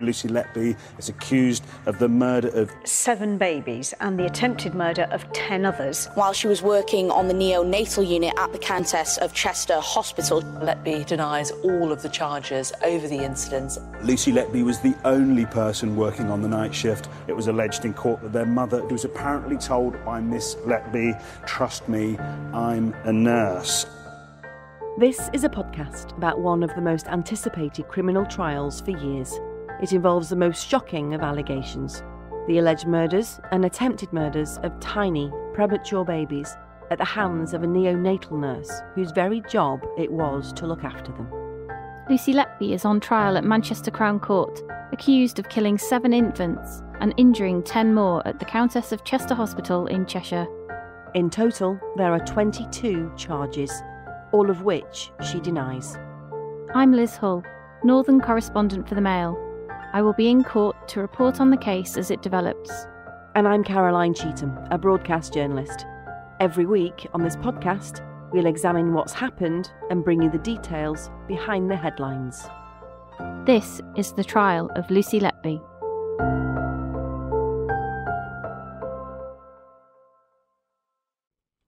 Lucy Letby is accused of the murder of 7 babies and the attempted murder of 10 others. While she was working on the neonatal unit at the Countess of Chester Hospital. Letby denies all of the charges over the incidents. Lucy Letby was the only person working on the night shift. It was alleged in court that their mother, who was apparently told by Miss Letby, "Trust me, I'm a nurse." This is a podcast about one of the most anticipated criminal trials for years. It involves the most shocking of allegations, the alleged murders and attempted murders of tiny, premature babies at the hands of a neonatal nurse whose very job it was to look after them. Lucy Letby is on trial at Manchester Crown Court, accused of killing 7 infants and injuring 10 more at the Countess of Chester Hospital in Cheshire. In total, there are 22 charges, all of which she denies. I'm Liz Hull, Northern correspondent for The Mail. I will be in court to report on the case as it develops. And I'm Caroline Cheetham, a broadcast journalist. Every week on this podcast, we'll examine what's happened and bring you the details behind the headlines. This is the trial of Lucy Letby.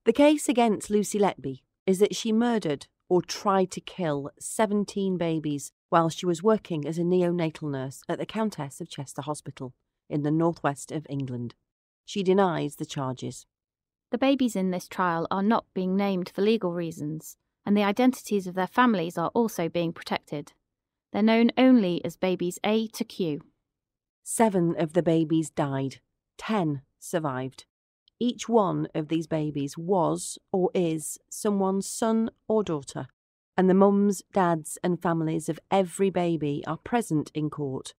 The case against Lucy Letby is that she murdered or tried to kill 17 babies while she was working as a neonatal nurse at the Countess of Chester Hospital in the northwest of England. She denies the charges. The babies in this trial are not being named for legal reasons, and the identities of their families are also being protected. They're known only as babies A to Q. 7 of the babies died. 10 survived. Each one of these babies was or is someone's son or daughter, and the mums, dads and families of every baby are present in court,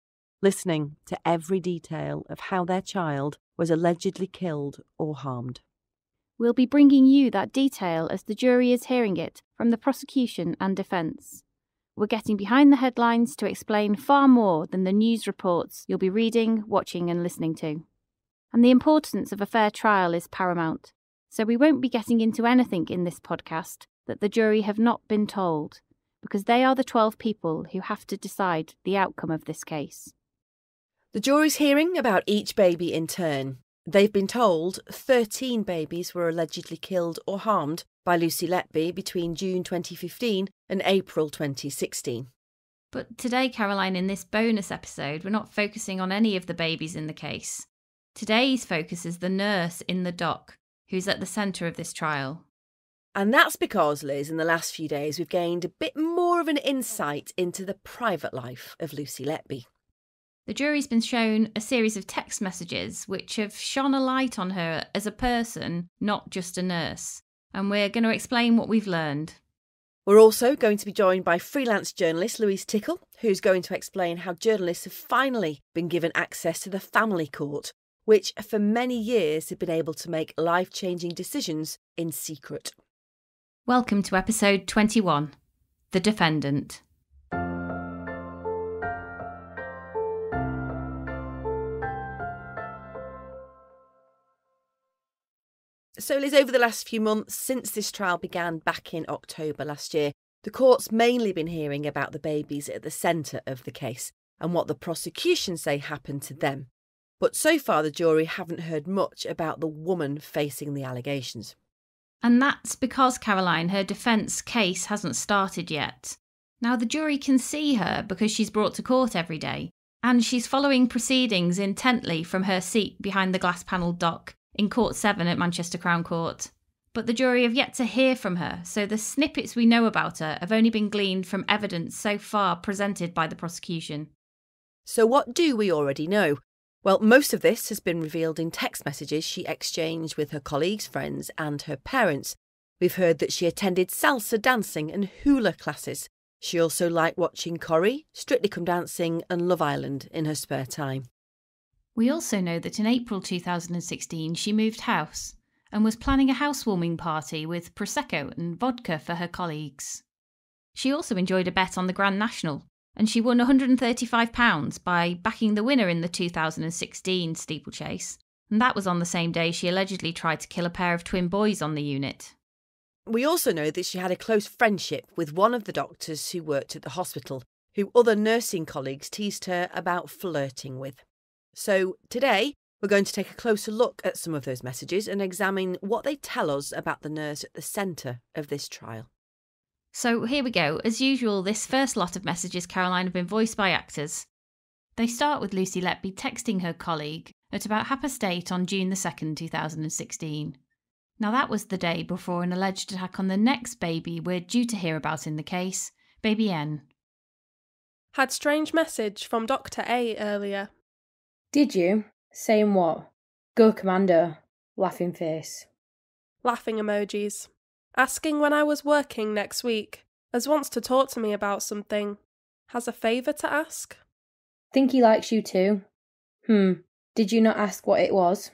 listening to every detail of how their child was allegedly killed or harmed. We'll be bringing you that detail as the jury is hearing it from the prosecution and defence. We're getting behind the headlines to explain far more than the news reports you'll be reading, watching and listening to. And the importance of a fair trial is paramount, so we won't be getting into anything in this podcast that the jury have not been told, because they are the 12 people who have to decide the outcome of this case. The jury's hearing about each baby in turn. They've been told 13 babies were allegedly killed or harmed by Lucy Letby between June 2015 and April 2016. But today, Caroline, in this bonus episode, we're not focusing on any of the babies in the case. Today's focus is the nurse in the dock, who's at the centre of this trial. And that's because, Liz, in the last few days we've gained a bit more of an insight into the private life of Lucy Letby. The jury's been shown a series of text messages which have shone a light on her as a person, not just a nurse. And we're going to explain what we've learned. We're also going to be joined by freelance journalist Louise Tickle, who's going to explain how journalists have finally been given access to the family court, which for many years have been able to make life-changing decisions in secret. Welcome to episode 21, The Defendant. So Liz, over the last few months since this trial began back in October last year, the court's mainly been hearing about the babies at the centre of the case and what the prosecution say happened to them. But so far, the jury haven't heard much about the woman facing the allegations. And that's because, Caroline, her defence case hasn't started yet. Now, the jury can see her because she's brought to court every day, and she's following proceedings intently from her seat behind the glass-panelled dock in Court 7 at Manchester Crown Court. But the jury have yet to hear from her, so the snippets we know about her have only been gleaned from evidence so far presented by the prosecution. So what do we already know? Well, most of this has been revealed in text messages she exchanged with her colleagues, friends and her parents. We've heard that she attended salsa dancing and hula classes. She also liked watching Corrie, Strictly Come Dancing and Love Island in her spare time. We also know that in April 2016 she moved house and was planning a housewarming party with Prosecco and vodka for her colleagues. She also enjoyed a bet on the Grand National, and she won £135 by backing the winner in the 2016 steeplechase, and that was on the same day she allegedly tried to kill a pair of twin boys on the unit. We also know that she had a close friendship with one of the doctors who worked at the hospital, who other nursing colleagues teased her about flirting with. So today, we're going to take a closer look at some of those messages and examine what they tell us about the nurse at the centre of this trial. So here we go. As usual, this first lot of messages, Caroline, have been voiced by actors. They start with Lucy Letby texting her colleague at about 8:30 on June the 2nd, 2016. Now that was the day before an alleged attack on the next baby we're due to hear about in the case, baby N. Had strange message from Dr. A earlier. Did you? Saying what? Go Commando. Laughing face. Laughing emojis. Asking when I was working next week, as wants to talk to me about something. Has a favour to ask? Think he likes you too? Did you not ask what it was?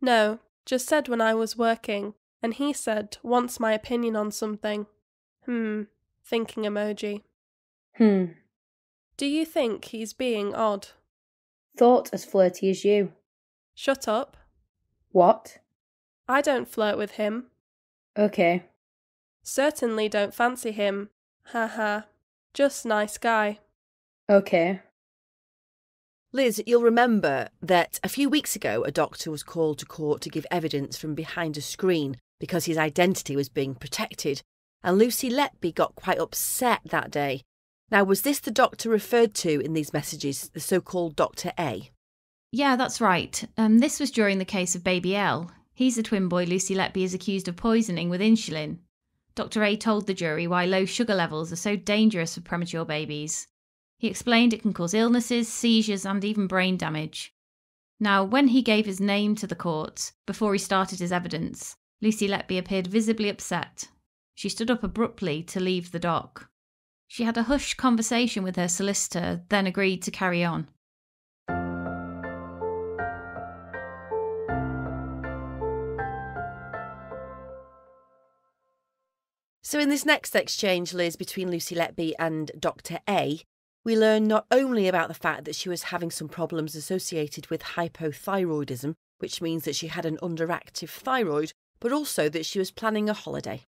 No, just said when I was working, and he said, wants my opinion on something. Thinking emoji. Do you think he's being odd? Thought as flirty as you. Shut up. What? I don't flirt with him. Okay. Certainly don't fancy him. Haha. Just nice guy. Okay. Liz, you'll remember that a few weeks ago a doctor was called to court to give evidence from behind a screen because his identity was being protected, and Lucy Letby got quite upset that day. Now, was this the doctor referred to in these messages, the so-called Dr. A? Yeah, that's right. This was during the case of baby L. He's the twin boy Lucy Letby is accused of poisoning with insulin. Dr. A told the jury why low sugar levels are so dangerous for premature babies. He explained it can cause illnesses, seizures and even brain damage. Now, when he gave his name to the court, before he started his evidence, Lucy Letby appeared visibly upset. She stood up abruptly to leave the dock. She had a hushed conversation with her solicitor, then agreed to carry on. So in this next exchange, Liz, between Lucy Letby and Dr. A, we learn not only about the fact that she was having some problems associated with hypothyroidism, which means that she had an underactive thyroid, but also that she was planning a holiday.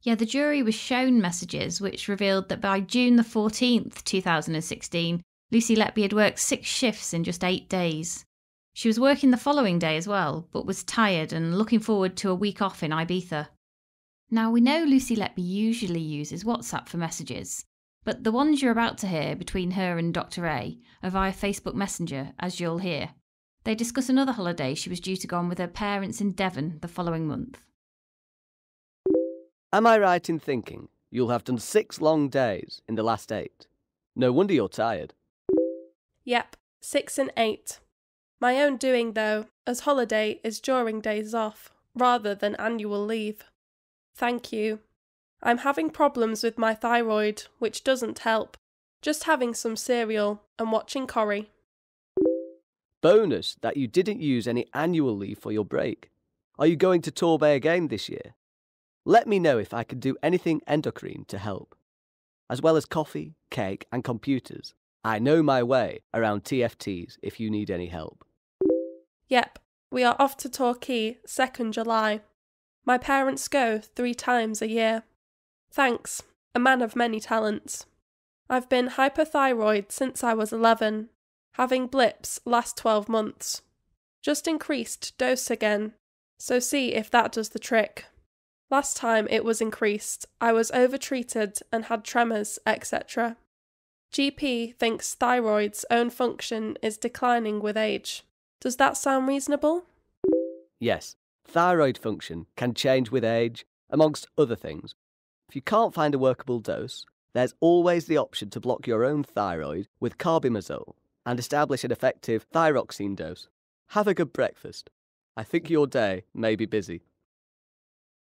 Yeah, the jury was shown messages which revealed that by June the 14th, 2016, Lucy Letby had worked 6 shifts in just 8 days. She was working the following day as well, but was tired and looking forward to a week off in Ibiza. Now, we know Lucy Letby usually uses WhatsApp for messages, but the ones you're about to hear between her and Dr. A are via Facebook Messenger, as you'll hear. They discuss another holiday she was due to go on with her parents in Devon the following month. Am I right in thinking you'll have done 6 long days in the last 8? No wonder you're tired. Yep, 6 and 8. My own doing though, as holiday is during days off, rather than annual leave. Thank you. I'm having problems with my thyroid, which doesn't help. Just having some cereal and watching Corrie. Bonus that you didn't use any annual leave for your break. Are you going to Torbay again this year? Let me know if I can do anything endocrine to help. As well as coffee, cake and computers. I know my way around TFTs if you need any help. Yep, we are off to Torquay 2nd July. My parents go 3 times a year. Thanks, a man of many talents. I've been hypothyroid since I was 11, having blips last 12 months. Just increased dose again, so see if that does the trick. Last time it was increased, I was overtreated and had tremors, etc. GP thinks thyroid's own function is declining with age. Does that sound reasonable? Yes, thyroid function can change with age, amongst other things. If you can't find a workable dose, there's always the option to block your own thyroid with carbimazole and establish an effective thyroxine dose. Have a good breakfast. I think your day may be busy.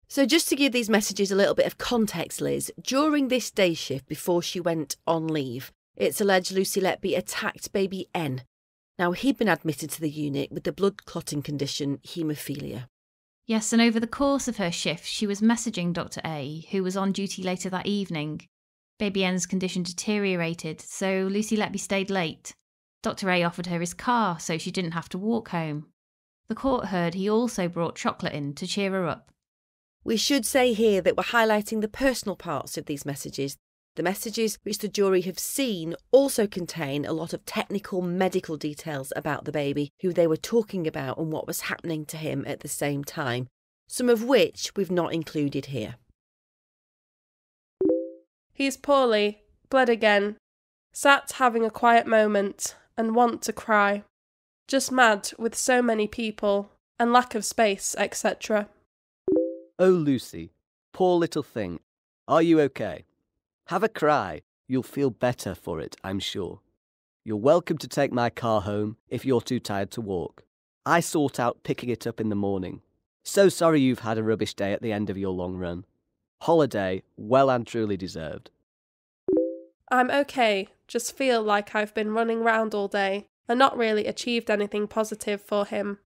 So just to give these messages a little bit of context, Liz, during this day shift before she went on leave, it's alleged Lucy Letby attacked baby N. Now, he'd been admitted to the unit with the blood clotting condition haemophilia. Yes, and over the course of her shift, she was messaging Dr. A, who was on duty later that evening. Baby N's condition deteriorated, so Lucy Letby stayed late. Dr. A offered her his car, so she didn't have to walk home. The court heard he also brought chocolate in to cheer her up. We should say here that we're highlighting the personal parts of these messages. The messages which the jury have seen also contain a lot of technical medical details about the baby, who they were talking about and what was happening to him at the same time, some of which we've not included here. He's poorly, bled again, sat having a quiet moment and want to cry, just mad with so many people and lack of space, etc. Oh, Lucy, poor little thing, are you okay? Have a cry, you'll feel better for it, I'm sure. You're welcome to take my car home if you're too tired to walk. I sort out picking it up in the morning. So sorry you've had a rubbish day at the end of your long run. Holiday, well and truly deserved. I'm okay, just feel like I've been running round all day and not really achieved anything positive for him.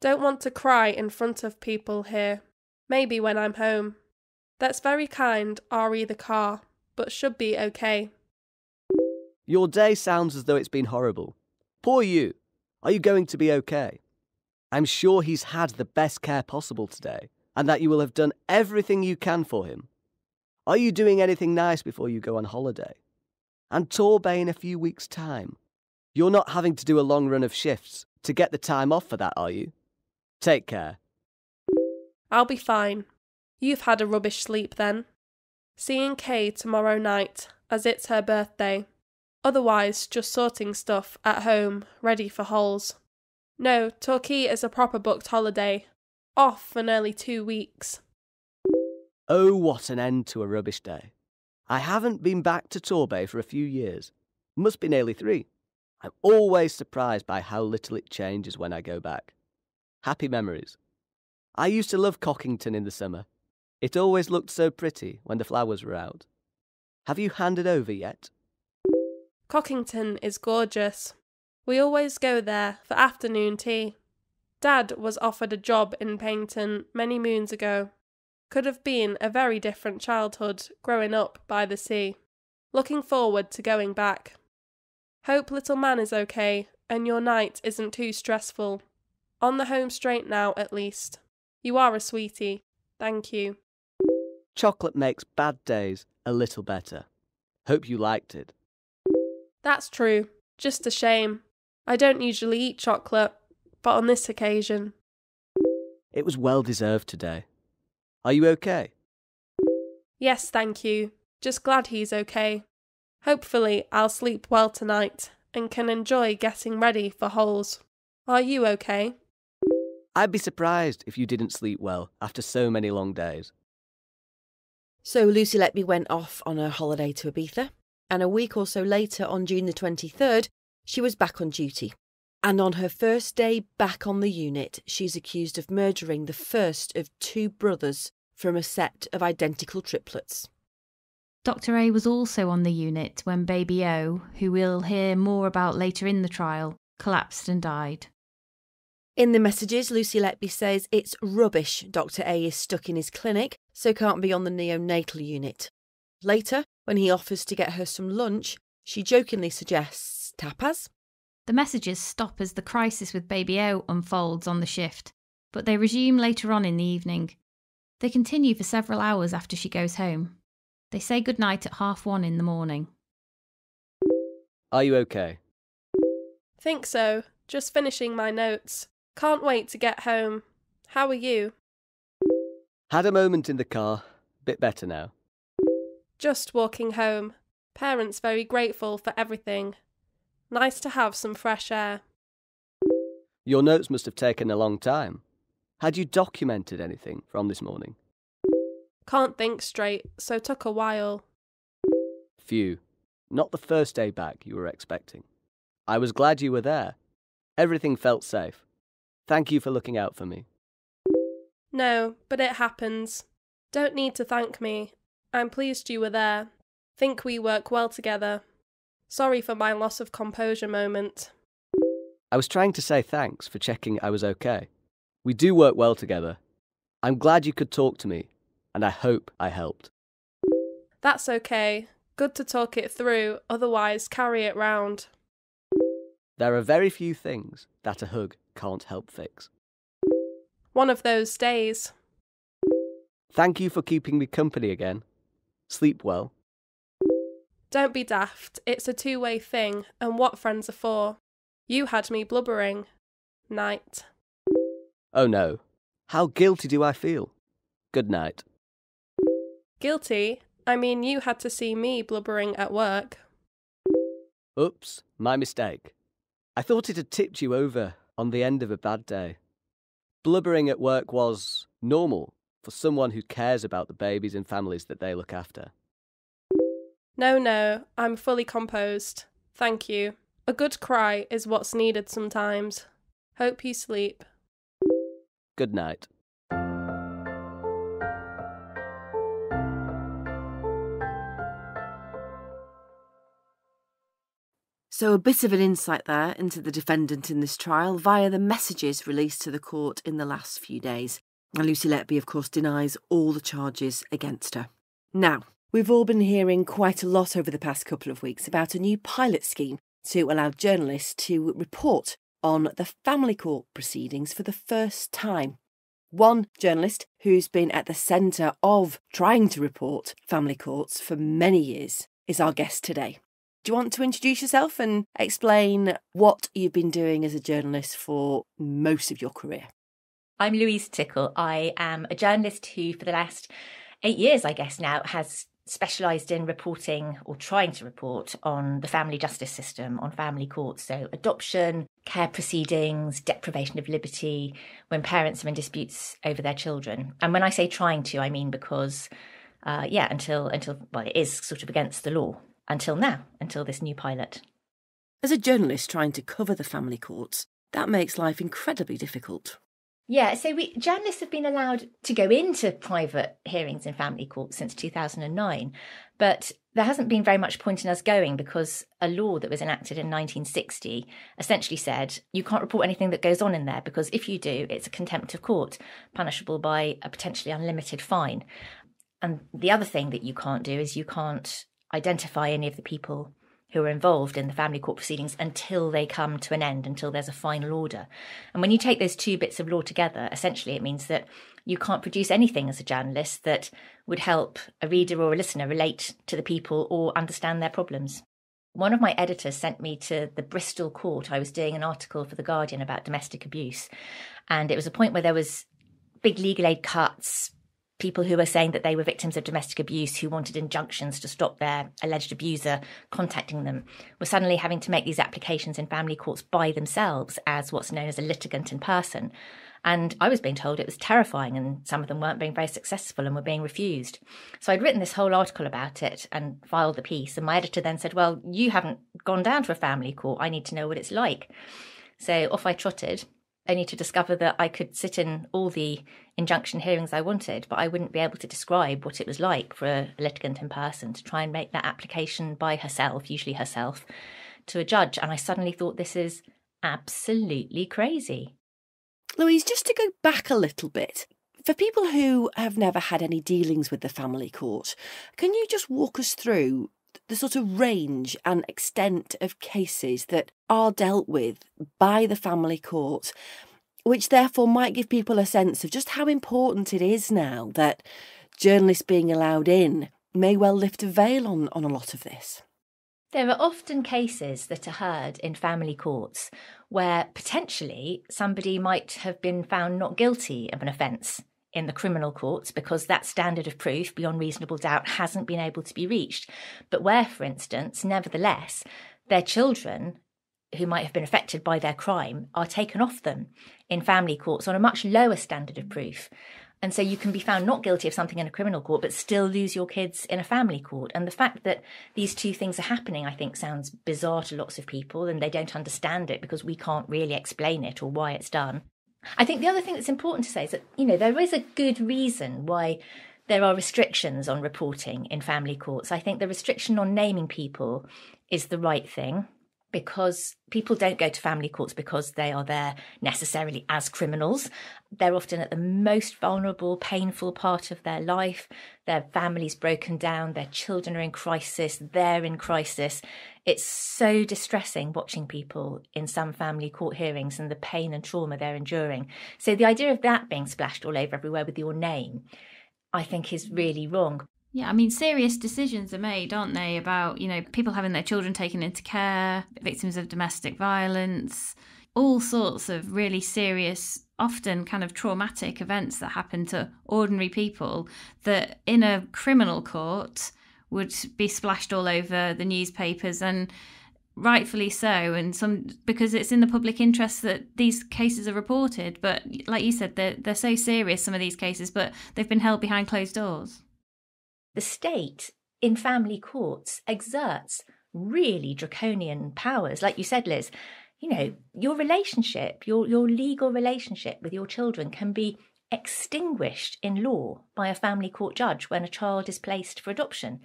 Don't want to cry in front of people here. Maybe when I'm home. That's very kind, re the car, but should be okay. Your day sounds as though it's been horrible. Poor you. Are you going to be okay? I'm sure he's had the best care possible today and that you will have done everything you can for him. Are you doing anything nice before you go on holiday? And Torbay in a few weeks' time. You're not having to do a long run of shifts to get the time off for that, are you? Take care. I'll be fine. You've had a rubbish sleep then. Seeing Kay tomorrow night, as it's her birthday. Otherwise, just sorting stuff at home, ready for holes. No, Torquay is a proper booked holiday. Off for nearly 2 weeks. Oh, what an end to a rubbish day. I haven't been back to Torbay for a few years. Must be nearly 3. I'm always surprised by how little it changes when I go back. Happy memories. I used to love Cockington in the summer. It always looked so pretty when the flowers were out. Have you handed over yet? Cockington is gorgeous. We always go there for afternoon tea. Dad was offered a job in Paignton many moons ago. Could have been a very different childhood growing up by the sea. Looking forward to going back. Hope little man is okay and your night isn't too stressful. On the home straight now at least. You are a sweetie. Thank you. Chocolate makes bad days a little better. Hope you liked it. That's true. Just a shame. I don't usually eat chocolate, but on this occasion. It was well deserved today. Are you okay? Yes, thank you. Just glad he's okay. Hopefully I'll sleep well tonight and can enjoy getting ready for holes. Are you okay? I'd be surprised if you didn't sleep well after so many long days. So Lucy Letby went off on her holiday to Ibiza, and a week or so later, on June the 23rd, she was back on duty. And on her first day back on the unit, she's accused of murdering the first of 2 brothers from a set of identical triplets. Dr. A was also on the unit when baby O, who we'll hear more about later in the trial, collapsed and died. In the messages, Lucy Letby says it's rubbish Dr. A is stuck in his clinic, so can't be on the neonatal unit. Later, when he offers to get her some lunch, she jokingly suggests tapas. The messages stop as the crisis with baby O unfolds on the shift, but they resume later on in the evening. They continue for several hours after she goes home. They say goodnight at 1:30 in the morning. Are you okay? Think so. Just finishing my notes. Can't wait to get home. How are you? Had a moment in the car. Bit better now. Just walking home. Parents very grateful for everything. Nice to have some fresh air. Your notes must have taken a long time. Had you documented anything from this morning? Can't think straight, so took a while. Phew. Not the first day back you were expecting. I was glad you were there. Everything felt safe. Thank you for looking out for me. No, but it happens. Don't need to thank me. I'm pleased you were there. Think we work well together. Sorry for my loss of composure moment. I was trying to say thanks for checking I was okay. We do work well together. I'm glad you could talk to me, and I hope I helped. That's okay. Good to talk it through, otherwise carry it round. There are very few things that a hug can't help fix. One of those days. Thank you for keeping me company again. Sleep well. Don't be daft, it's a two-way thing, and what friends are for. You had me blubbering. Night. Oh no. How guilty do I feel? Good night. Guilty? I mean, you had to see me blubbering at work. Oops, my mistake. I thought it had tipped you over on the end of a bad day. Blubbering at work was normal for someone who cares about the babies and families that they look after. No, no, I'm fully composed. Thank you. A good cry is what's needed sometimes. Hope you sleep. Good night. So a bit of an insight there into the defendant in this trial via the messages released to the court in the last few days. And Lucy Letby, of course, denies all the charges against her. Now, we've all been hearing quite a lot over the past couple of weeks about a new pilot scheme to allow journalists to report on the family court proceedings for the first time. One journalist who's been at the centre of trying to report family courts for many years is our guest today. Do you want to introduce yourself and explain what you've been doing as a journalist for most of your career? I'm Louise Tickle. I am a journalist who, for the last 8 years, I guess now, has specialised in reporting or trying to report on the family justice system, on family courts. So adoption, care proceedings, deprivation of liberty, when parents are in disputes over their children. And when I say trying to, I mean because, it is sort of against the law. Until now, until this new pilot. As a journalist trying to cover the family courts, that makes life incredibly difficult. Yeah, so journalists have been allowed to go into private hearings in family courts since 2009, but there hasn't been very much point in us going because a law that was enacted in 1960 essentially said you can't report anything that goes on in there because if you do, it's a contempt of court, punishable by a potentially unlimited fine. And the other thing that you can't do is you can't identify any of the people who are involved in the family court proceedings until they come to an end, until there's a final order. And when you take those two bits of law together, essentially it means that you can't produce anything as a journalist that would help a reader or a listener relate to the people or understand their problems. One of my editors sent me to the Bristol court. I was doing an article for The Guardian about domestic abuse. And it was a point where there was big legal aid cuts, people who were saying that they were victims of domestic abuse who wanted injunctions to stop their alleged abuser contacting them were suddenly having to make these applications in family courts by themselves as what's known as a litigant in person. And I was being told it was terrifying and some of them weren't being very successful and were being refused. So I'd written this whole article about it and filed the piece. And my editor then said, well, you haven't gone down to a family court. I need to know what it's like. So off I trotted. Only to discover that I could sit in all the injunction hearings I wanted, but I wouldn't be able to describe what it was like for a litigant in person to try and make that application by herself, usually herself, to a judge. And I suddenly thought, this is absolutely crazy. Louise, just to go back a little bit, for people who have never had any dealings with the family court, can you just walk us through the sort of range and extent of cases that are dealt with by the family court, which therefore might give people a sense of just how important it is now that journalists being allowed in may well lift a veil on a lot of this? There are often cases that are heard in family courts where potentially somebody might have been found not guilty of an offence in the criminal courts because that standard of proof beyond reasonable doubt hasn't been able to be reached. But where, for instance, nevertheless, their children who might have been affected by their crime are taken off them in family courts on a much lower standard of proof. And so you can be found not guilty of something in a criminal court, but still lose your kids in a family court. And the fact that these two things are happening, I think, sounds bizarre to lots of people and they don't understand it because we can't really explain it or why it's done. I think the other thing that's important to say is that, you know, there is a good reason why there are restrictions on reporting in family courts. I think the restriction on naming people is the right thing because people don't go to family courts because they are there necessarily as criminals. They're often at the most vulnerable, painful part of their life. Their family's broken down. Their children are in crisis. They're in crisis. It's so distressing watching people in some family court hearings and the pain and trauma they're enduring. So the idea of that being splashed all over everywhere with your name, I think, is really wrong. Yeah, I mean, serious decisions are made, aren't they, about, you know, people having their children taken into care, victims of domestic violence, all sorts of really serious, often kind of traumatic events that happen to ordinary people that in a criminal court would be splashed all over the newspapers, and rightfully so, and some because it's in the public interest that these cases are reported. But like you said, they're so serious, some of these cases, but they've been held behind closed doors. The state in family courts exerts really draconian powers. Like you said, Liz, you know, your relationship, your legal relationship with your children can be extinguished in law by a family court judge when a child is placed for adoption.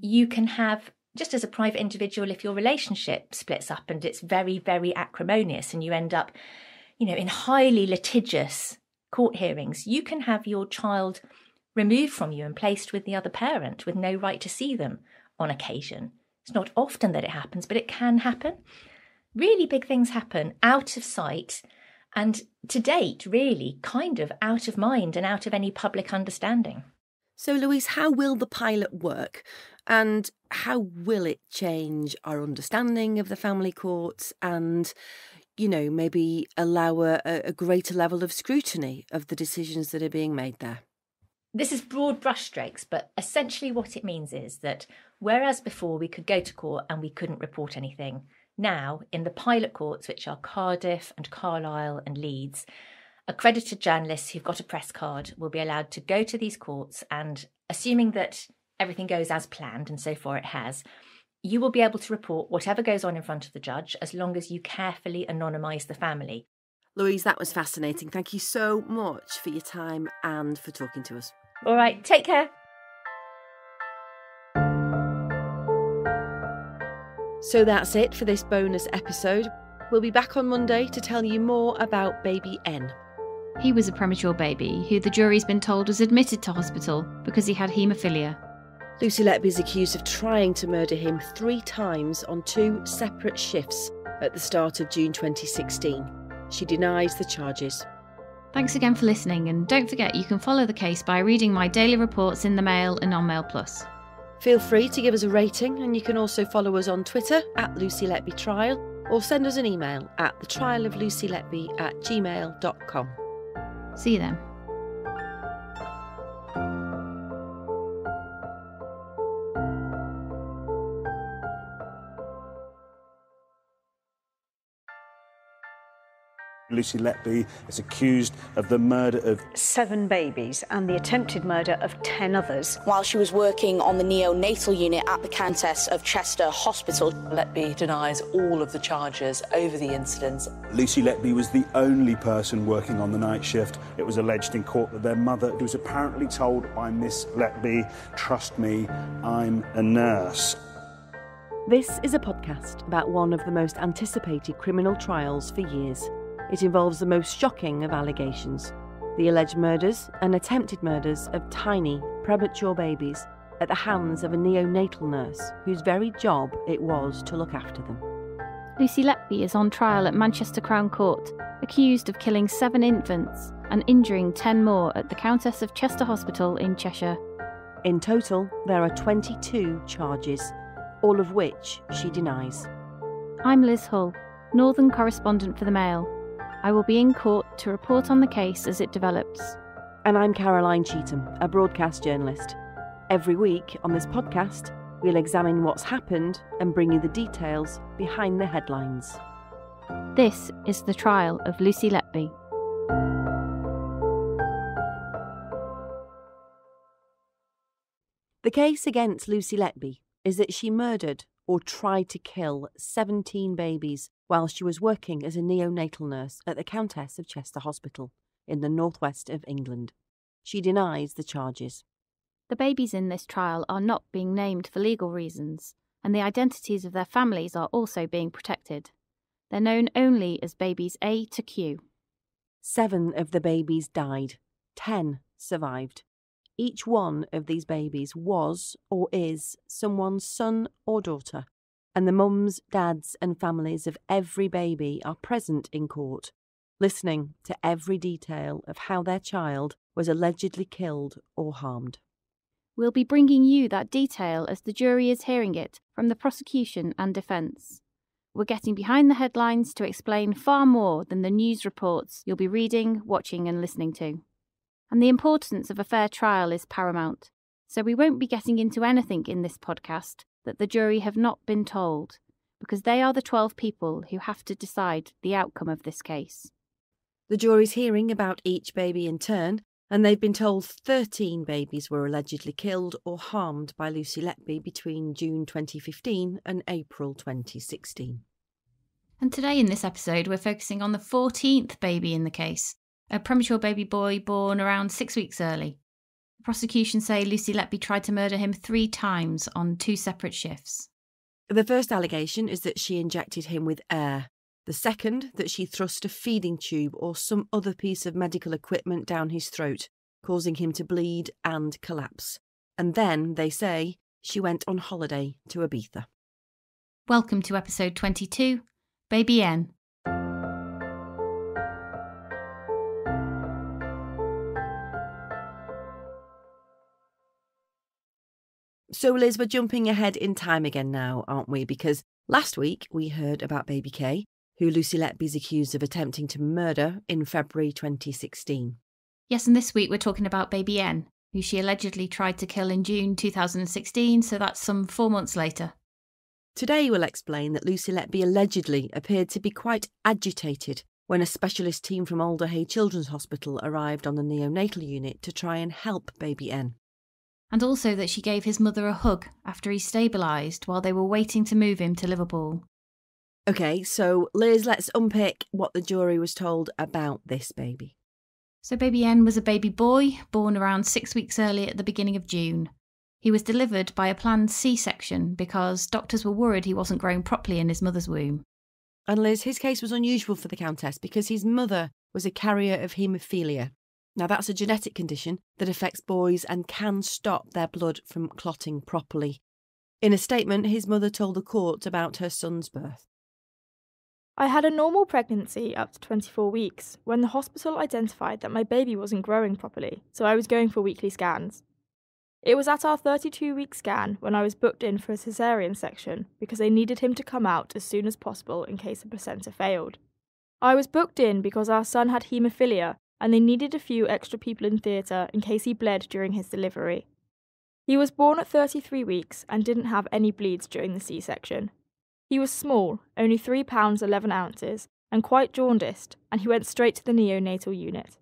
You can have, just as a private individual, if your relationship splits up and it's very, very acrimonious and you end up, you know, in highly litigious court hearings, you can have your child removed from you and placed with the other parent with no right to see them on occasion. It's not often that it happens, but it can happen. Really big things happen out of sight and, to date, really kind of out of mind and out of any public understanding. So, Louise, how will the pilot work and how will it change our understanding of the family courts and, you know, maybe allow a greater level of scrutiny of the decisions that are being made there? This is broad brushstrokes, but essentially what it means is that whereas before we could go to court and we couldn't report anything, now in the pilot courts, which are Cardiff and Carlisle and Leeds, accredited journalists who've got a press card will be allowed to go to these courts, and assuming that everything goes as planned, and so far it has, you will be able to report whatever goes on in front of the judge as long as you carefully anonymise the family. Louise, that was fascinating. Thank you so much for your time and for talking to us. All right, take care. So that's it for this bonus episode. We'll be back on Monday to tell you more about baby N. He was a premature baby who the jury's been told was admitted to hospital because he had haemophilia. Lucy Letby is accused of trying to murder him 3 times on 2 separate shifts at the start of June 2016. She denies the charges. Thanks again for listening, and don't forget you can follow the case by reading my daily reports in the Mail and on Mail Plus. Feel free to give us a rating, and you can also follow us on Twitter at Lucy Letby Trial, or send us an email at thetrialoflucyletby@gmail.com. See you then. Lucy Letby is accused of the murder of 7 babies and the attempted murder of 10 others. While she was working on the neonatal unit at the Countess of Chester Hospital. Letby denies all of the charges over the incidents. Lucy Letby was the only person working on the night shift. It was alleged in court that their mother was apparently told by Miss Letby, "Trust me, I'm a nurse." This is a podcast about one of the most anticipated criminal trials for years. It involves the most shocking of allegations, the alleged murders and attempted murders of tiny, premature babies at the hands of a neonatal nurse whose very job it was to look after them. Lucy Letby is on trial at Manchester Crown Court, accused of killing 7 infants and injuring 10 more at the Countess of Chester Hospital in Cheshire. In total, there are 22 charges, all of which she denies. I'm Liz Hull, Northern correspondent for the Mail. I will be in court to report on the case as it develops. And I'm Caroline Cheetham, a broadcast journalist. Every week on this podcast, we'll examine what's happened and bring you the details behind the headlines. This is The Trial of Lucy Letby. The case against Lucy Letby is that she murdered or tried to kill 17 babies while she was working as a neonatal nurse at the Countess of Chester Hospital in the northwest of England. She denies the charges. The babies in this trial are not being named for legal reasons, and the identities of their families are also being protected. They're known only as babies A to Q. 7 of the babies died. 10 survived. Each one of these babies was or is someone's son or daughter, and the mums, dads and families of every baby are present in court, listening to every detail of how their child was allegedly killed or harmed. We'll be bringing you that detail as the jury is hearing it from the prosecution and defence. We're getting behind the headlines to explain far more than the news reports you'll be reading, watching and listening to. And the importance of a fair trial is paramount, so we won't be getting into anything in this podcast that the jury have not been told, because they are the 12 people who have to decide the outcome of this case. The jury's hearing about each baby in turn, and they've been told 13 babies were allegedly killed or harmed by Lucy Letby between June 2015 and April 2016. And today in this episode, we're focusing on the 14th baby in the case, a premature baby boy born around 6 weeks early. The prosecution say Lucy Letby tried to murder him 3 times on 2 separate shifts. The first allegation is that she injected him with air. The second, that she thrust a feeding tube or some other piece of medical equipment down his throat, causing him to bleed and collapse. And then, they say, she went on holiday to Ibiza. Welcome to episode 22, Baby N. So Liz, we're jumping ahead in time again now, aren't we? Because last week we heard about Baby K, who Lucy Letby's accused of attempting to murder in February 2016. Yes, and this week we're talking about Baby N, who she allegedly tried to kill in June 2016, so that's some 4 months later. Today we'll explain that Lucy Letby allegedly appeared to be quite agitated when a specialist team from Alderhay Children's Hospital arrived on the neonatal unit to try and help Baby N. And also that she gave his mother a hug after he stabilised while they were waiting to move him to Liverpool. OK, so Liz, let's unpick what the jury was told about this baby. So Baby N was a baby boy born around 6 weeks early at the beginning of June. He was delivered by a planned C-section because doctors were worried he wasn't growing properly in his mother's womb. And Liz, his case was unusual for the Countess because his mother was a carrier of haemophilia. Now that's a genetic condition that affects boys and can stop their blood from clotting properly. In a statement, his mother told the court about her son's birth. I had a normal pregnancy up to 24 weeks when the hospital identified that my baby wasn't growing properly, so I was going for weekly scans. It was at our 32-week scan when I was booked in for a caesarean section because they needed him to come out as soon as possible in case the placenta failed. I was booked in because our son had haemophilia and they needed a few extra people in theatre in case he bled during his delivery. He was born at 33 weeks and didn't have any bleeds during the C-section. He was small, only 3 pounds 11 ounces, and quite jaundiced, and he went straight to the neonatal unit.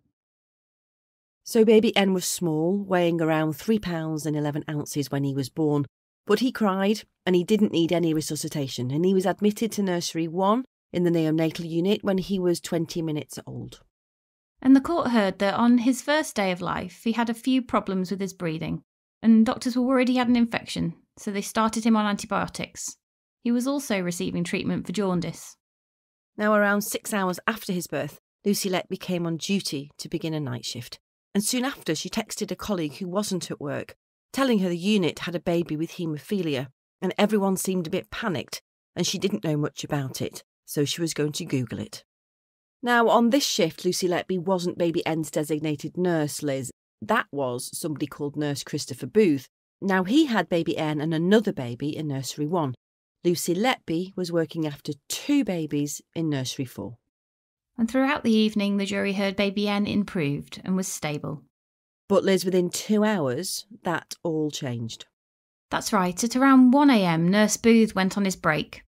So Baby N was small, weighing around 3 pounds and 11 ounces when he was born, but he cried and he didn't need any resuscitation, and he was admitted to nursery 1 in the neonatal unit when he was 20 minutes old. And the court heard that on his first day of life he had a few problems with his breathing, and doctors were worried he had an infection, so they started him on antibiotics. He was also receiving treatment for jaundice. Now around 6 hours after his birth, Lucy Letby came on duty to begin a night shift, and soon after she texted a colleague who wasn't at work, telling her the unit had a baby with haemophilia, and everyone seemed a bit panicked, and she didn't know much about it, so she was going to Google it. Now on this shift, Lucy Letby wasn't Baby N's designated nurse, Liz. That was somebody called Nurse Christopher Booth. Now he had Baby N and another baby in Nursery 1. Lucy Letby was working after 2 babies in Nursery 4. And throughout the evening, the jury heard Baby N improved and was stable. But Liz, within 2 hours, that all changed. That's right. At around 1 a.m, Nurse Booth went on his break.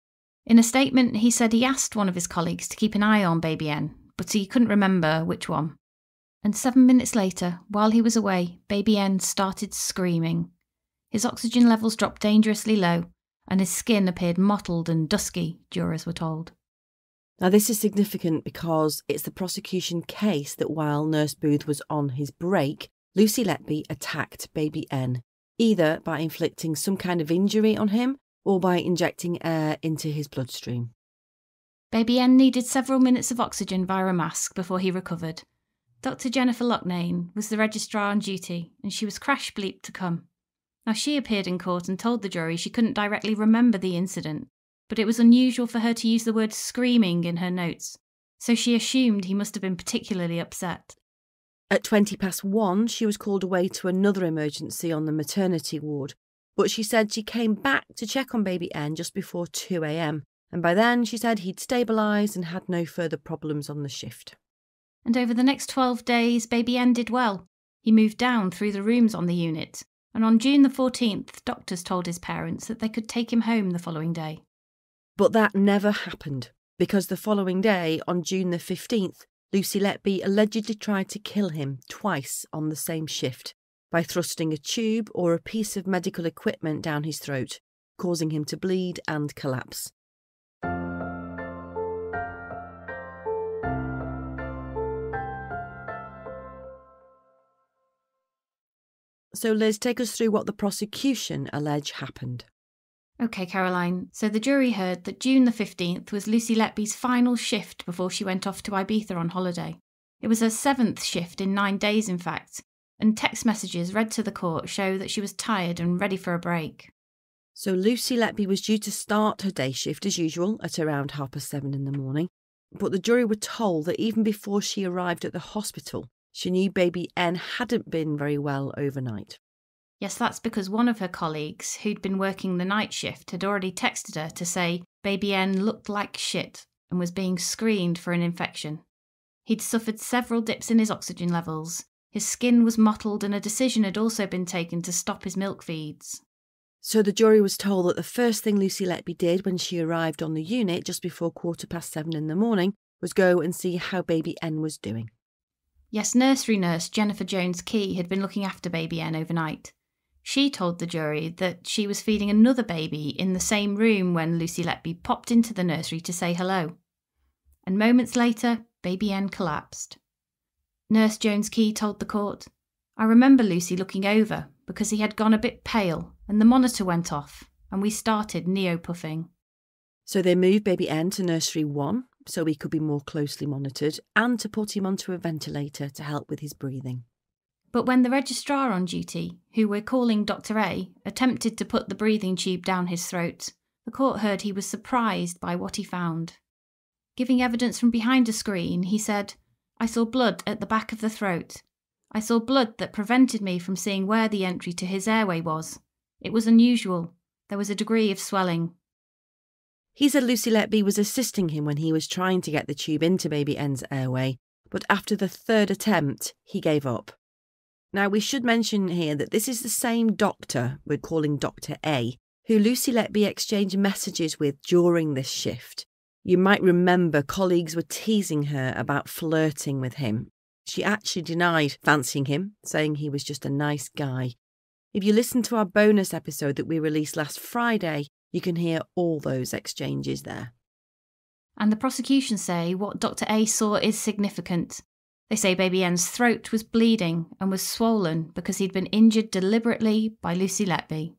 In a statement, he said he asked one of his colleagues to keep an eye on Baby N, but he couldn't remember which one. And 7 minutes later, while he was away, Baby N started screaming. His oxygen levels dropped dangerously low, and his skin appeared mottled and dusky, jurors were told. Now this is significant because it's the prosecution case that while Nurse Booth was on his break, Lucy Letby attacked Baby N, either by inflicting some kind of injury on him or by injecting air into his bloodstream. Baby N needed several minutes of oxygen via a mask before he recovered. Dr Jennifer Locknane was the registrar on duty and she was crash bleeped to come. Now, she appeared in court and told the jury she couldn't directly remember the incident, but it was unusual for her to use the word screaming in her notes, so she assumed he must have been particularly upset. At 1:20 she was called away to another emergency on the maternity ward, but she said she came back to check on baby N just before 2 a.m, and by then she said he'd stabilised and had no further problems on the shift. And over the next 12 days, baby N did well. He moved down through the rooms on the unit, and on June the 14th, doctors told his parents that they could take him home the following day. But that never happened, because the following day, on June the 15th, Lucy Letby allegedly tried to kill him twice on the same shift by thrusting a tube or a piece of medical equipment down his throat, causing him to bleed and collapse. So Liz, take us through what the prosecution allege happened. OK, Caroline. So the jury heard that June the 15th was Lucy Letby's final shift before she went off to Ibiza on holiday. It was her 7th shift in 9 days, in fact, and text messages read to the court show that she was tired and ready for a break. So Lucy Letby was due to start her day shift as usual at around 7:30 in the morning, but the jury were told that even before she arrived at the hospital, she knew baby N hadn't been very well overnight. Yes, that's because one of her colleagues, who'd been working the night shift, had already texted her to say baby N looked like shit and was being screened for an infection. He'd suffered several dips in his oxygen levels, his skin was mottled, and a decision had also been taken to stop his milk feeds. So the jury was told that the first thing Lucy Letby did when she arrived on the unit just before 7:15 in the morning was go and see how baby N was doing. Yes, nursery nurse Jennifer Jones Key had been looking after baby N overnight. She told the jury that she was feeding another baby in the same room when Lucy Letby popped into the nursery to say hello. And moments later, baby N collapsed. Nurse Jones Key told the court, "I remember Lucy looking over because he had gone a bit pale and the monitor went off and we started neopuffing." So they moved baby N to nursery 1 so he could be more closely monitored and to put him onto a ventilator to help with his breathing. But when the registrar on duty, who we're calling Dr A, attempted to put the breathing tube down his throat, the court heard he was surprised by what he found. Giving evidence from behind a screen, he said, "I saw blood at the back of the throat. I saw blood that prevented me from seeing where the entry to his airway was. It was unusual. There was a degree of swelling." He said Lucy Letby was assisting him when he was trying to get the tube into baby N's airway, but after the third attempt, he gave up. Now, we should mention here that this is the same doctor we're calling Dr A, who Lucy Letby exchanged messages with during this shift. You might remember colleagues were teasing her about flirting with him. She actually denied fancying him, saying he was just a nice guy. If you listen to our bonus episode that we released last Friday, you can hear all those exchanges there. And the prosecution say what Dr A saw is significant. They say baby N's throat was bleeding and was swollen because he'd been injured deliberately by Lucy Letby.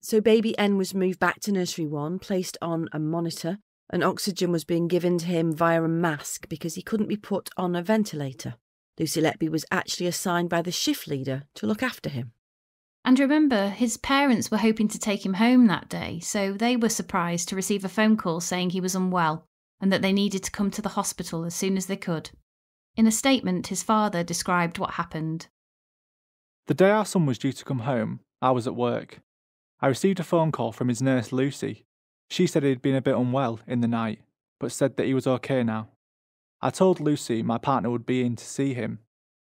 So baby N was moved back to nursery 1, placed on a monitor, and oxygen was being given to him via a mask because he couldn't be put on a ventilator. Lucy Letby was actually assigned by the shift leader to look after him. And remember, his parents were hoping to take him home that day, so they were surprised to receive a phone call saying he was unwell and that they needed to come to the hospital as soon as they could. In a statement, his father described what happened. "The day our son was due to come home, I was at work. I received a phone call from his nurse, Lucy. She said he'd been a bit unwell in the night, but said that he was okay now. I told Lucy my partner would be in to see him.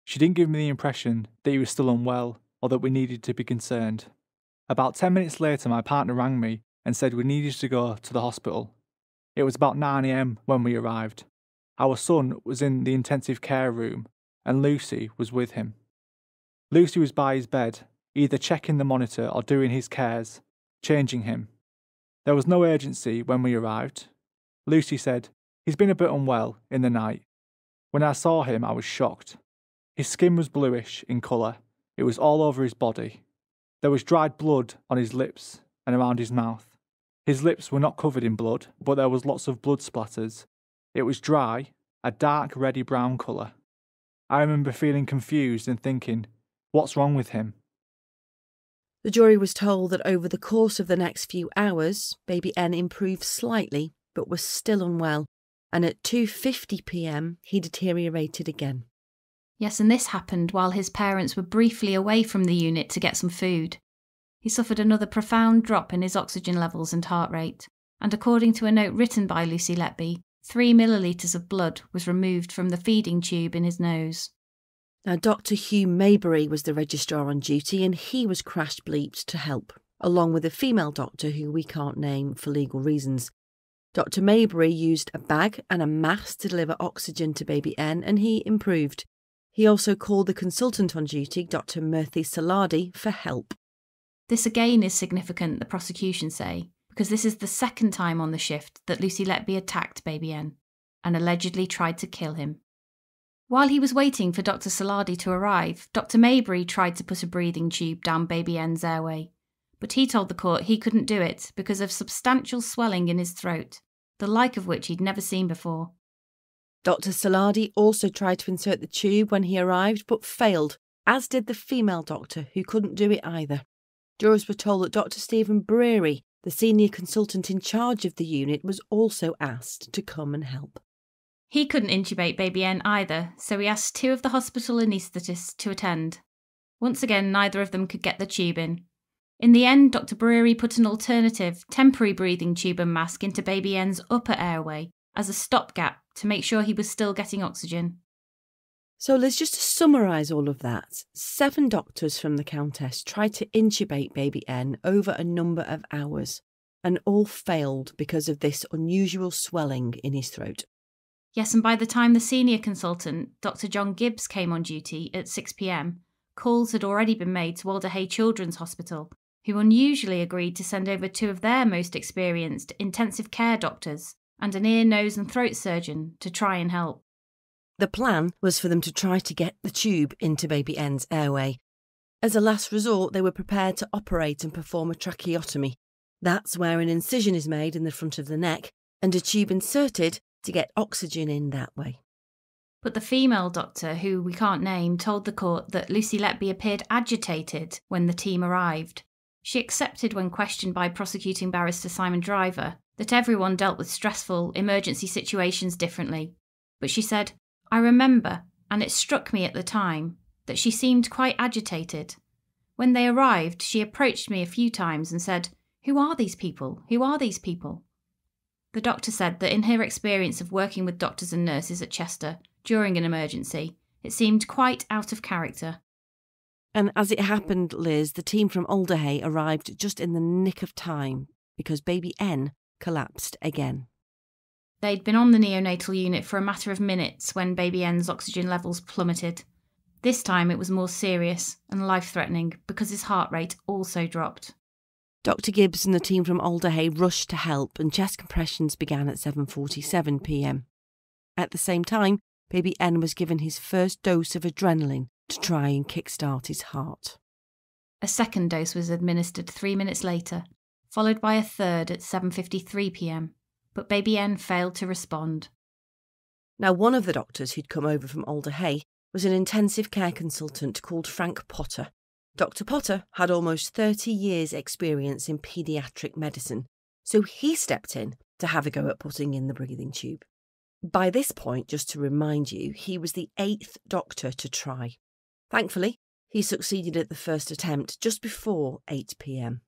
She didn't give me the impression that he was still unwell or that we needed to be concerned. About 10 minutes later, my partner rang me and said we needed to go to the hospital. It was about 9 a.m. when we arrived. Our son was in the intensive care room and Lucy was with him. Lucy was by his bed, either checking the monitor or doing his cares, changing him. There was no urgency when we arrived. Lucy said, he's been a bit unwell in the night. When I saw him, I was shocked. His skin was bluish in colour. It was all over his body. There was dried blood on his lips and around his mouth. His lips were not covered in blood, but there was lots of blood splatters. It was dry, a dark reddy-brown colour. I remember feeling confused and thinking, what's wrong with him?" The jury was told that over the course of the next few hours, baby N improved slightly, but was still unwell, and at 2:50 p.m. he deteriorated again. Yes, and this happened while his parents were briefly away from the unit to get some food. He suffered another profound drop in his oxygen levels and heart rate, and according to a note written by Lucy Letby, 3 millilitres of blood was removed from the feeding tube in his nose. Now, Dr. Hugh Maybury was the registrar on duty, and he was crashed bleeped to help, along with a female doctor who we can't name for legal reasons. Dr. Maybury used a bag and a mask to deliver oxygen to baby N, and he improved. He also called the consultant on duty, Dr. Murthy Saladi, for help. This again is significant, the prosecution say, because this is the second time on the shift that Lucy Letby attacked baby N and allegedly tried to kill him. While he was waiting for Dr. Saladi to arrive, Dr. Maybury tried to put a breathing tube down baby N's airway, but he told the court he couldn't do it because of substantial swelling in his throat, the like of which he'd never seen before. Dr. Saladi also tried to insert the tube when he arrived, but failed, as did the female doctor, who couldn't do it either. Jurors were told that Dr. Stephen Breary, the senior consultant in charge of the unit, was also asked to come and help. He couldn't intubate baby N either, so he asked two of the hospital anaesthetists to attend. Once again, neither of them could get the tube in. In the end, Dr. Breary put an alternative, temporary breathing tube and mask into baby N's upper airway as a stopgap to make sure he was still getting oxygen. So Liz, just to summarise all of that, 7 doctors from the Countess tried to intubate baby N over a number of hours, and all failed because of this unusual swelling in his throat. Yes, and by the time the senior consultant, Dr. John Gibbs, came on duty at 6 p.m, calls had already been made to Alder Hey Children's Hospital, who unusually agreed to send over 2 of their most experienced intensive care doctors and an ear, nose and throat surgeon to try and help. The plan was for them to try to get the tube into baby N's airway. As a last resort, they were prepared to operate and perform a tracheotomy. That's where an incision is made in the front of the neck and a tube inserted to get oxygen in that way. But the female doctor, who we can't name, told the court that Lucy Letby appeared agitated when the team arrived. She accepted, when questioned by prosecuting barrister Simon Driver, that everyone dealt with stressful emergency situations differently. But she said, "I remember, and it struck me at the time, that she seemed quite agitated. When they arrived, she approached me a few times and said, 'Who are these people? Who are these people?'" The doctor said that in her experience of working with doctors and nurses at Chester during an emergency, it seemed quite out of character. And as it happened, Liz, the team from Alder Hey arrived just in the nick of time because baby N collapsed again. They'd been on the neonatal unit for a matter of minutes when baby N's oxygen levels plummeted. This time it was more serious and life-threatening because his heart rate also dropped. Dr. Gibbs and the team from Alder Hey rushed to help, and chest compressions began at 7:47 p.m. At the same time, baby N was given his first dose of adrenaline to try and kickstart his heart. A second dose was administered 3 minutes later, followed by a third at 7:53 p.m. but baby N failed to respond. Now, one of the doctors who'd come over from Alder Hey was an intensive care consultant called Frank Potter. Dr. Potter had almost 30 years' experience in paediatric medicine, so he stepped in to have a go at putting in the breathing tube. By this point, just to remind you, he was the 8th doctor to try. Thankfully, he succeeded at the first attempt just before 8 p.m.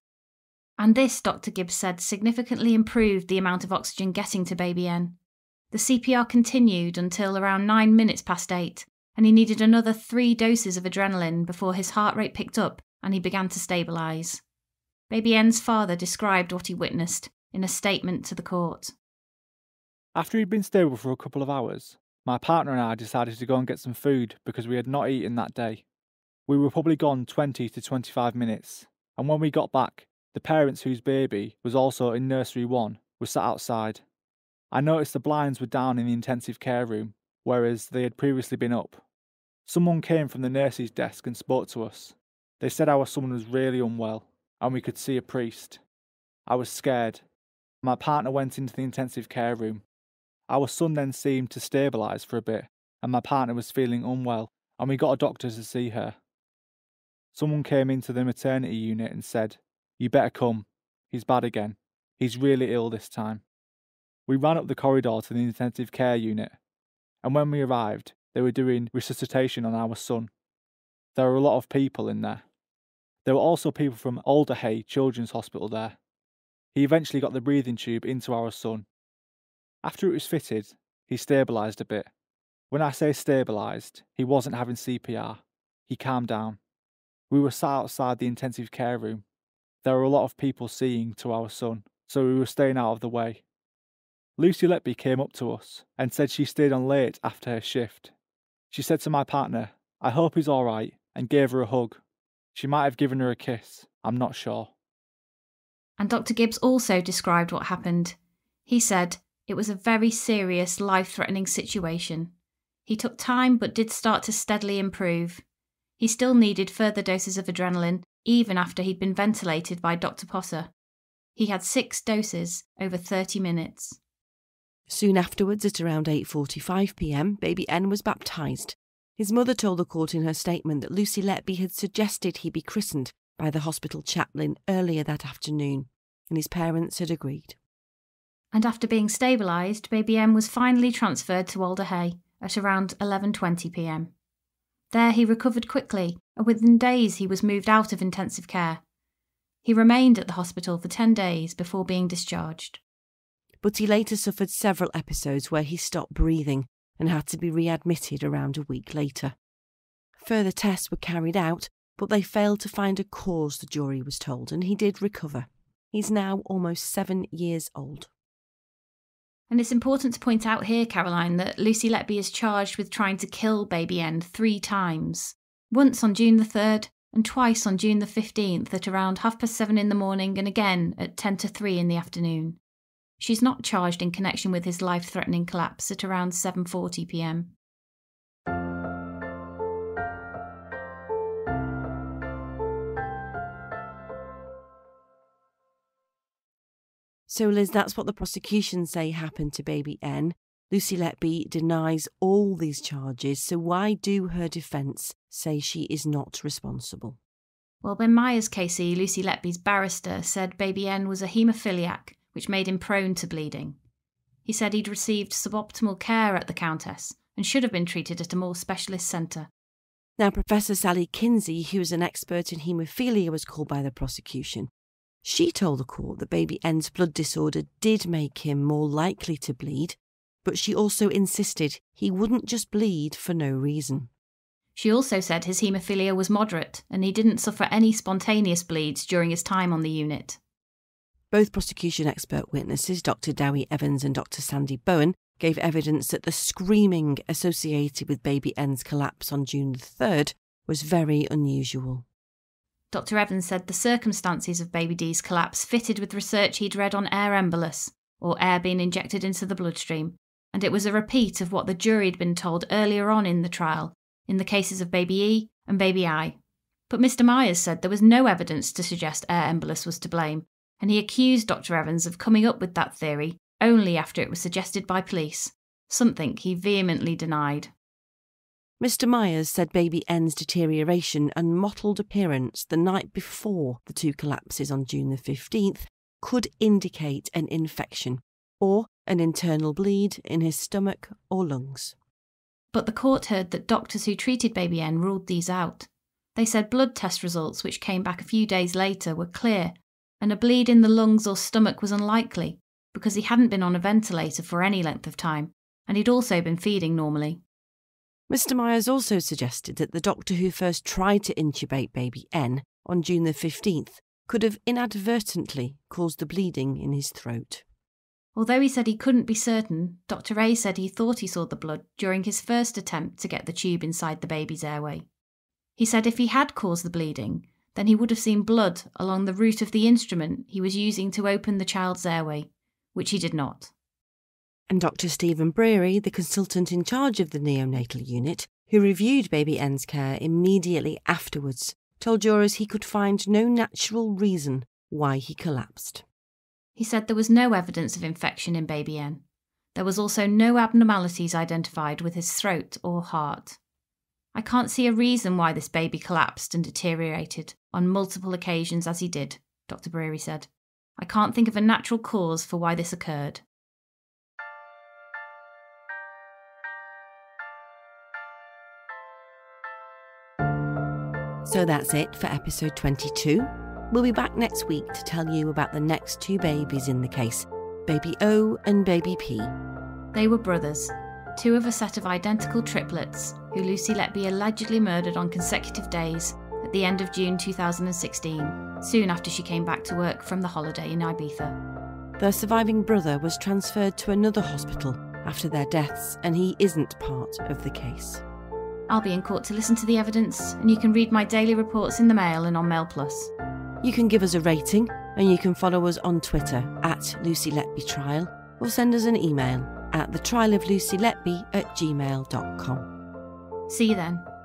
And this, Dr. Gibbs said, significantly improved the amount of oxygen getting to baby N. The CPR continued until around 8:09, and he needed another 3 doses of adrenaline before his heart rate picked up and he began to stabilise. Baby N's father described what he witnessed in a statement to the court. "After he'd been stable for a couple of hours, my partner and I decided to go and get some food because we had not eaten that day. We were probably gone 20 to 25 minutes, and when we got back, the parents, whose baby was also in nursery 1, were sat outside. I noticed the blinds were down in the intensive care room, whereas they had previously been up. Someone came from the nurse's desk and spoke to us. They said our son was really unwell, and we could see a priest. I was scared. My partner went into the intensive care room. Our son then seemed to stabilise for a bit, and my partner was feeling unwell, and we got a doctor to see her. Someone came into the maternity unit and said, 'You better come. He's bad again. He's really ill this time.' We ran up the corridor to the intensive care unit, and when we arrived, They were doing resuscitation on our son. There were a lot of people in there. There were also people from Alderhay Children's Hospital there. He eventually got the breathing tube into our son. After it was fitted, he stabilised a bit. When I say stabilised, he wasn't having CPR. He calmed down. We were sat outside the intensive care room. There were a lot of people seeing to our son, so we were staying out of the way. Lucy Letby came up to us and said she stayed on late after her shift. She said to my partner, "I hope he's alright," and gave her a hug. She might have given her a kiss, I'm not sure. And Dr. Gibbs also described what happened. He said, "It was a very serious, life-threatening situation. He took time but did start to steadily improve. He still needed further doses of adrenaline, even after he'd been ventilated by Dr. Potter. He had 6 doses over 30 minutes. Soon afterwards, at around 8:45 p.m, baby N was baptised. His mother told the court in her statement that Lucy Letby had suggested he be christened by the hospital chaplain earlier that afternoon, and his parents had agreed. And after being stabilised, baby M was finally transferred to Alderhay at around 11:20 p.m. There he recovered quickly, and within days he was moved out of intensive care. He remained at the hospital for 10 days before being discharged. But he later suffered several episodes where he stopped breathing and had to be readmitted around a week later. Further tests were carried out, but they failed to find a cause, the jury was told, and he did recover. He's now almost 7 years old. And it's important to point out here, Caroline, that Lucy Letby is charged with trying to kill baby N 3 times. Once on June the 3rd and twice on June the 15th at around 7:30 in the morning and again at 2:50 in the afternoon. She's not charged in connection with his life-threatening collapse at around 7:40 p.m. So, Liz, that's what the prosecution say happened to baby N. Lucy Letby denies all these charges, so why do her defence say she is not responsible? Well, Ben Myers, Casey, Lucy Letby's barrister, said baby N was a haemophiliac, which made him prone to bleeding. He said he'd received suboptimal care at the Countess and should have been treated at a more specialist centre. Now, Professor Sally Kinsey, who is an expert in haemophilia, was called by the prosecution. She told the court that baby N's blood disorder did make him more likely to bleed, but she also insisted he wouldn't just bleed for no reason. She also said his haemophilia was moderate and he didn't suffer any spontaneous bleeds during his time on the unit. Both prosecution expert witnesses, Dr. Dowie Evans and Dr. Sandy Bowen, gave evidence that the screaming associated with baby N's collapse on June 3rd was very unusual. Dr. Evans said the circumstances of baby D's collapse fitted with research he'd read on air embolus, or air being injected into the bloodstream, and it was a repeat of what the jury had been told earlier on in the trial, in the cases of baby E and baby I. But Mr. Myers said there was no evidence to suggest air embolus was to blame, and he accused Dr. Evans of coming up with that theory only after it was suggested by police, something he vehemently denied. Mr. Myers said baby N's deterioration and mottled appearance the night before the 2 collapses on June the 15th could indicate an infection or an internal bleed in his stomach or lungs. But the court heard that doctors who treated baby N ruled these out. They said blood test results which came back a few days later were clear and a bleed in the lungs or stomach was unlikely because he hadn't been on a ventilator for any length of time and he'd also been feeding normally. Mr. Myers also suggested that the doctor who first tried to intubate baby N on June the 15th could have inadvertently caused the bleeding in his throat. Although he said he couldn't be certain, Dr. A said he thought he saw the blood during his first attempt to get the tube inside the baby's airway. He said if he had caused the bleeding, then he would have seen blood along the route of the instrument he was using to open the child's airway, which he did not. And Dr. Stephen Breary, the consultant in charge of the neonatal unit, who reviewed baby N's care immediately afterwards, told jurors he could find no natural reason why he collapsed. He said there was no evidence of infection in baby N. There was also no abnormalities identified with his throat or heart. I can't see a reason why this baby collapsed and deteriorated on multiple occasions as he did, Dr. Breary said. I can't think of a natural cause for why this occurred. So that's it for episode 22. We'll be back next week to tell you about the next two babies in the case, Baby O and Baby P. They were brothers, two of a set of identical triplets, who Lucy let be allegedly murdered on consecutive days at the end of June 2016, soon after she came back to work from the holiday in Ibiza. Their surviving brother was transferred to another hospital after their deaths, and he isn't part of the case. I'll be in court to listen to the evidence, and you can read my daily reports in the Mail and on Mail Plus. You can give us a rating, and you can follow us on Twitter at Lucy Letby Trial, or send us an email at thetrialoflucyletby@gmail.com. See you then.